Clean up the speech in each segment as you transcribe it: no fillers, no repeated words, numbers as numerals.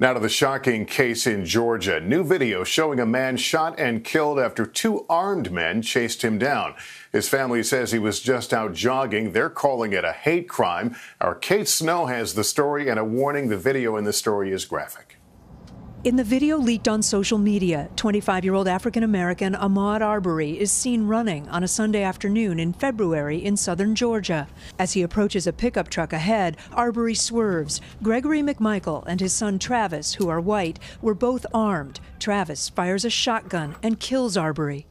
Now to the shocking case in Georgia. New video showing a man shot and killed after two armed men chased him down. His family says he was just out jogging. They're calling it a hate crime. Our Kate Snow has the story, and a warning, the video in the story is graphic. In the video leaked on social media, 25-year-old African-American Ahmaud Arbery is seen running on a Sunday afternoon in February in southern Georgia. As he approaches a pickup truck ahead, Arbery swerves. Gregory McMichael and his son Travis, who are white, were both armed. Travis fires a shotgun and kills Arbery.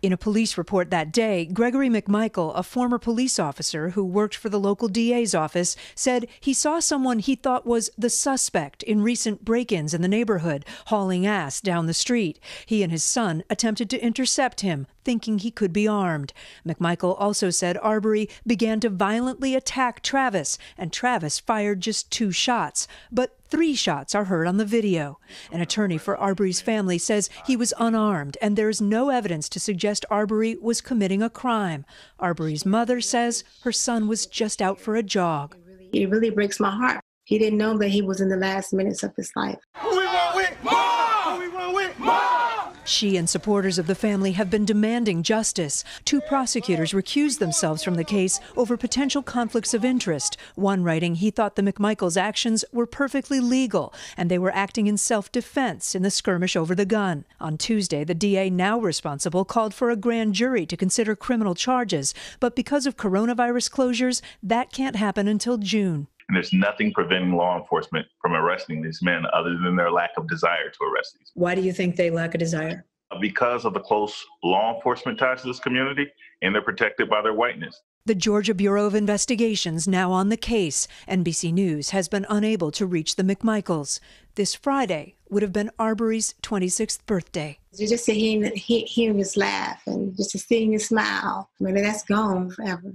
In a police report that day, Gregory McMichael, a former police officer who worked for the local DA's office, said he saw someone he thought was the suspect in recent break-ins in the neighborhood, hauling ass down the street. He and his son attempted to intercept him, thinking he could be armed. McMichael also said Arbery began to violently attack Travis, and Travis fired just two shots. But three shots are heard on the video. An attorney for Arbery's family says he was unarmed and there is no evidence to suggest Arbery was committing a crime. Arbery's mother says her son was just out for a jog. It really breaks my heart. He didn't know that he was in the last minutes of his life. She and supporters of the family have been demanding justice. Two prosecutors recused themselves from the case over potential conflicts of interest. One writing he thought the McMichaels' actions were perfectly legal and they were acting in self-defense in the skirmish over the gun. On Tuesday, the DA now responsible called for a grand jury to consider criminal charges, but because of coronavirus closures, that can't happen until June. And there's nothing preventing law enforcement from arresting these men other than their lack of desire to arrest these men. Why do you think they lack a desire? Because of the close law enforcement ties to this community, and they're protected by their whiteness. The Georgia Bureau of Investigations now on the case. NBC News has been unable to reach the McMichaels. This Friday would have been Arbery's 26th birthday. Just to hear his laugh and just to see his smile, I mean, that's gone forever.